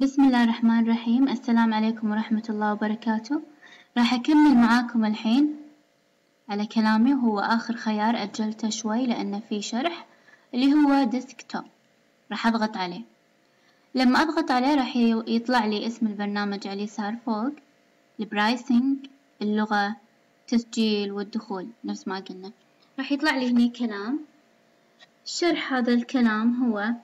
بسم الله الرحمن الرحيم. السلام عليكم ورحمة الله وبركاته. راح أكمل معاكم الحين على كلامي، وهو آخر خيار أجلته شوي لأنه في شرح اللي هو ديسكتوب. راح أضغط عليه. لما أضغط عليه راح يطلع لي اسم البرنامج على اليسار فوق، البرايسنج، اللغة، تسجيل والدخول نفس ما قلنا. راح يطلع لي هني كلام، شرح هذا الكلام هو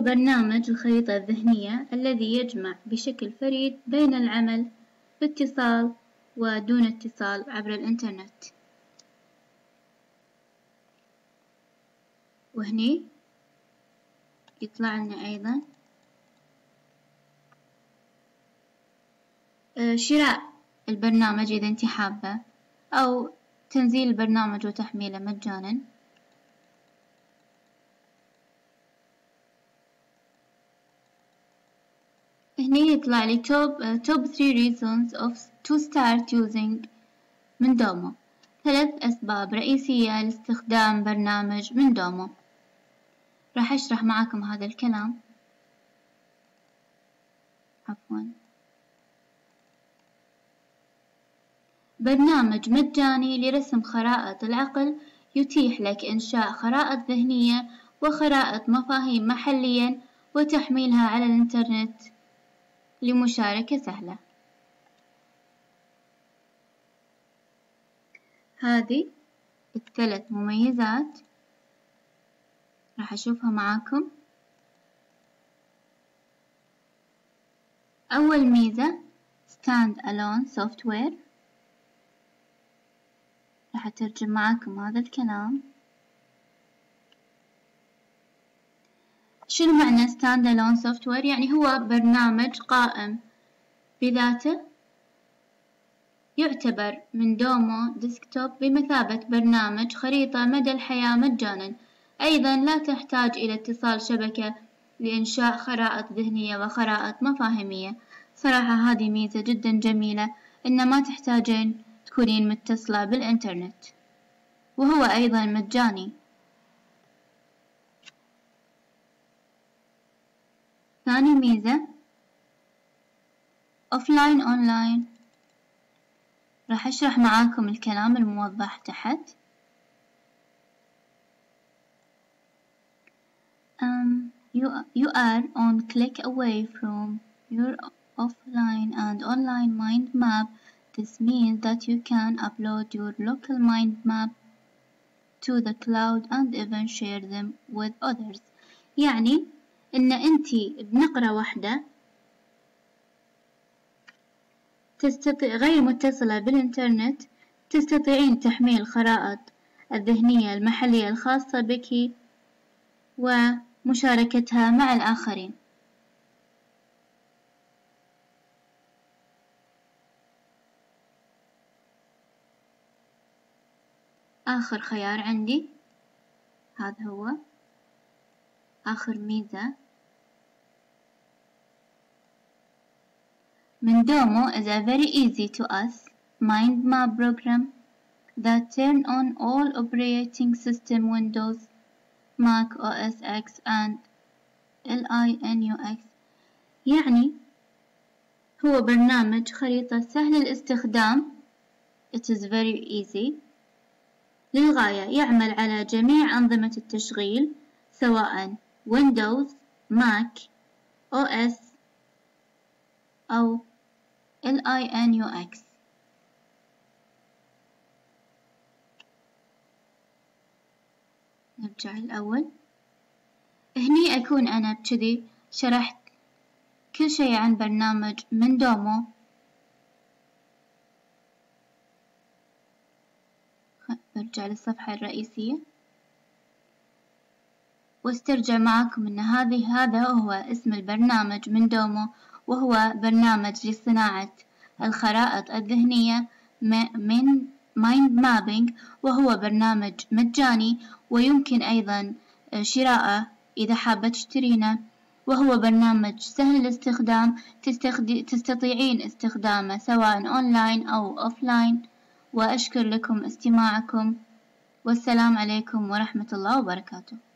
برنامج الخريطة الذهنية الذي يجمع بشكل فريد بين العمل باتصال ودون اتصال عبر الإنترنت. وهني يطلع لنا أيضا شراء البرنامج إذا أنت حابة، أو تنزيل البرنامج وتحميله مجانا. هني يطلع لي top 3 reasons to start using Mindomo، 3 أسباب رئيسية لاستخدام برنامج Mindomo. راح أشرح معاكم هذا الكلام. برنامج مجاني لرسم خرائط العقل، يتيح لك إنشاء خرائط ذهنية وخرائط مفاهيم محليا وتحميلها على الإنترنت لمشاركة سهلة. هذه ال3 مميزات راح أشوفها معاكم. أول ميزة stand alone software. راح أترجم معاكم هذا الكلام. شنو معنى stand alone software؟ يعني هو برنامج قائم بذاته. يعتبر Mindomo ديسكتوب بمثابة برنامج خريطة مدى الحياة مجانا. أيضا لا تحتاج إلى اتصال شبكة لإنشاء خرائط ذهنية وخرائط مفاهيمية. صراحة هذه ميزة جدا جميلة، إن ما تحتاجين تكونين متصلة بالإنترنت، وهو أيضا مجاني. ثاني ميزة أوفلاين أونلاين. راح أشرح معاكم الكلام الموضح تحت. You are on click away from your offline and online mind map. This means that you can upload your local mind map to the cloud and even share them with others. يعني إن أنتي بنقرة واحدة تستطيع غير متصلة بالإنترنت تستطيعين تحميل الخرائط الذهنية المحلية الخاصة بك ومشاركتها مع الآخرين. آخر خيار عندي هذا هو آخر ميزة. Mindomo is a very easy to us mind map program that turn on all operating system Windows, Mac OS X and Linux. يعني هو برنامج خريطة سهل الاستخدام. It is very easy للغاية، يعمل على جميع أنظمة التشغيل سواء ويندوز، ماك، أو إس، أو لينكس. نرجع الأول. هني أكون أنا بكذي شرحت كل شيء عن برنامج Mindomo. برجع للصفحة الرئيسية واسترجع معاكم ان هذا هو اسم البرنامج Mindomo، وهو برنامج لصناعة الخرائط الذهنية من مايند مابينج، وهو برنامج مجاني ويمكن ايضا شراءه اذا حابة تشترينه، وهو برنامج سهل الاستخدام تستطيعين استخدامه سواء اونلاين او اوفلاين. وأشكر لكم استماعكم، والسلام عليكم ورحمة الله وبركاته.